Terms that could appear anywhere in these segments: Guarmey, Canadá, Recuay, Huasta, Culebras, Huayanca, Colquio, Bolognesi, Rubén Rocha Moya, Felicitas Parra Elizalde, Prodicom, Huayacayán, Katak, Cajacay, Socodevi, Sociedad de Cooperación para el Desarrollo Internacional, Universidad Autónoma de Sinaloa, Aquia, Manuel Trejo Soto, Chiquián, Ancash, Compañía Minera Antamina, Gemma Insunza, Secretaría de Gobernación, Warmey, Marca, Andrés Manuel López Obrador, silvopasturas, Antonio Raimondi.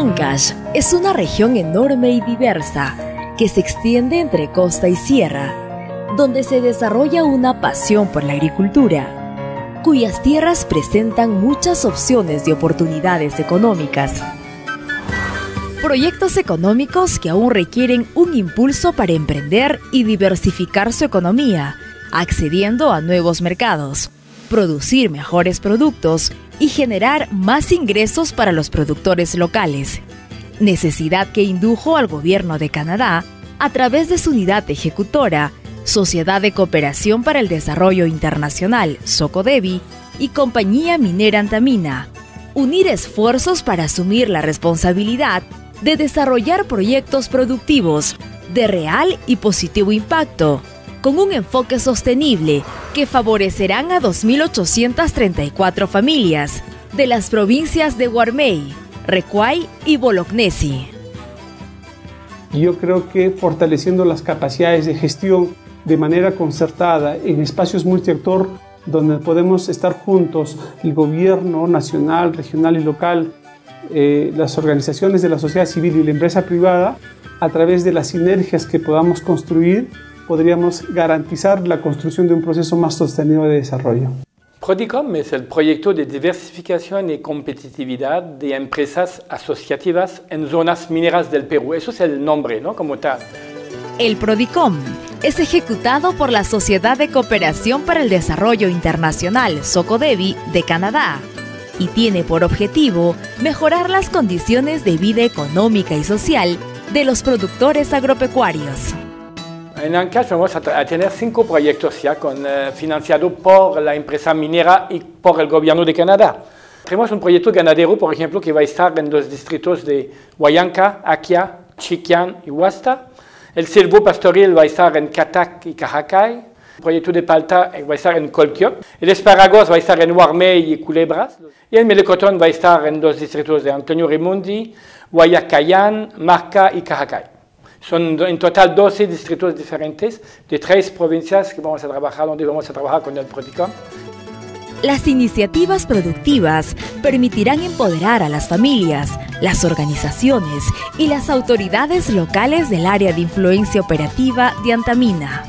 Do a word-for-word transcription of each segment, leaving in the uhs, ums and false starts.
Ancash es una región enorme y diversa que se extiende entre costa y sierra, donde se desarrolla una pasión por la agricultura, cuyas tierras presentan muchas opciones de oportunidades económicas. Proyectos económicos que aún requieren un impulso para emprender y diversificar su economía, accediendo a nuevos mercados, producir mejores productos y generar más ingresos para los productores locales. Necesidad que indujo al gobierno de Canadá, a través de su unidad ejecutora, Sociedad de Cooperación para el Desarrollo Internacional, Socodevi, y Compañía Minera Antamina, unir esfuerzos para asumir la responsabilidad de desarrollar proyectos productivos de real y positivo impacto, con un enfoque sostenible que favorecerán a dos mil ochocientas treinta y cuatro familias de las provincias de Guarmey, Recuay y Bolognesi. Yo creo que fortaleciendo las capacidades de gestión de manera concertada en espacios multiactor donde podemos estar juntos, el gobierno nacional, regional y local, eh, las organizaciones de la sociedad civil y la empresa privada, a través de las sinergias que podamos construir, podríamos garantizar la construcción de un proceso más sostenible de desarrollo. Prodicom es el proyecto de diversificación y competitividad de empresas asociativas en zonas mineras del Perú. Eso es el nombre, ¿no? Como tal. El Prodicom es ejecutado por la Sociedad de Cooperación para el Desarrollo Internacional, Socodevi, de Canadá, y tiene por objetivo mejorar las condiciones de vida económica y social de los productores agropecuarios. En Ancash vamos a tener cinco proyectos ya con, eh, financiados por la empresa minera y por el gobierno de Canadá. Tenemos un proyecto ganadero, por ejemplo, que va a estar en los distritos de Huayanca, Aquia, Chiquián y Huasta. El silbo pastoril va a estar en Katak y Cajacay. El proyecto de palta va a estar en Colquio. El espárragos va a estar en Warmey y Culebras. Y el melocotón va a estar en los distritos de Antonio Raimondi, Huayacayán, Marca y Cajacay. Son en total doce distritos diferentes de tres provincias que vamos a trabajar, donde vamos a trabajar con el Prodicom. Las iniciativas productivas permitirán empoderar a las familias, las organizaciones y las autoridades locales del área de influencia operativa de Antamina.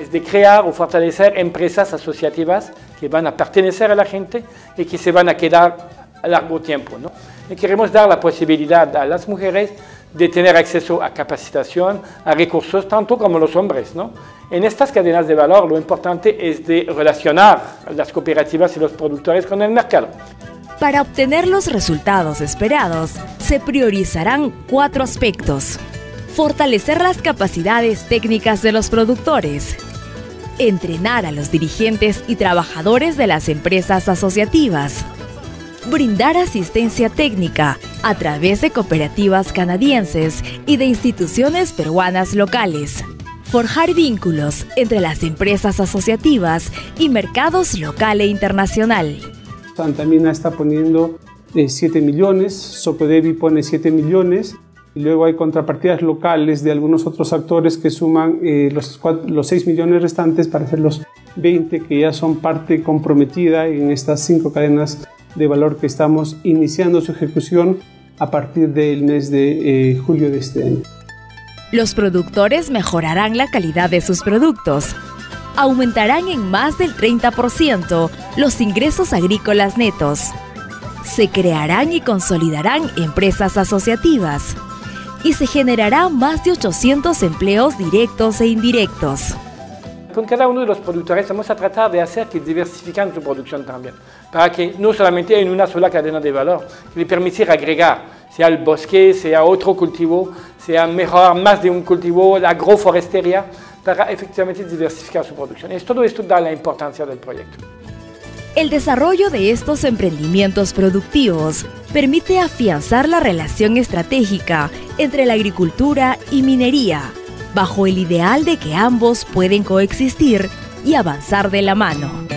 Es de crear o fortalecer empresas asociativas que van a pertenecer a la gente y que se van a quedar a largo tiempo, ¿no? Y queremos dar la posibilidad a las mujeres de tener acceso a capacitación, a recursos, tanto como los hombres, ¿no? En estas cadenas de valor lo importante es de relacionar las cooperativas y los productores con el mercado. Para obtener los resultados esperados, se priorizarán cuatro aspectos. Fortalecer las capacidades técnicas de los productores. Entrenar a los dirigentes y trabajadores de las empresas asociativas. Brindar asistencia técnica a través de cooperativas canadienses y de instituciones peruanas locales. Forjar vínculos entre las empresas asociativas y mercados local e internacional. Antamina está poniendo eh, siete millones, Socodevi pone siete millones, y luego hay contrapartidas locales de algunos otros actores que suman eh, los, los seis millones restantes para hacer los veinte que ya son parte comprometida en estas cinco cadenas de valor que estamos iniciando su ejecución a partir del mes de eh, julio de este año. Los productores mejorarán la calidad de sus productos, aumentarán en más del treinta por ciento los ingresos agrícolas netos, se crearán y consolidarán empresas asociativas y se generarán más de ochocientos empleos directos e indirectos. Con cada uno de los productores vamos a tratar de hacer que diversifiquen su producción también, para que no solamente en una sola cadena de valor, que le permitir agregar, sea el bosque, sea otro cultivo, sea mejorar más de un cultivo, la agroforestería, para efectivamente diversificar su producción. Es todo esto da la importancia del proyecto. El desarrollo de estos emprendimientos productivos permite afianzar la relación estratégica entre la agricultura y minería, bajo el ideal de que ambos pueden coexistir y avanzar de la mano.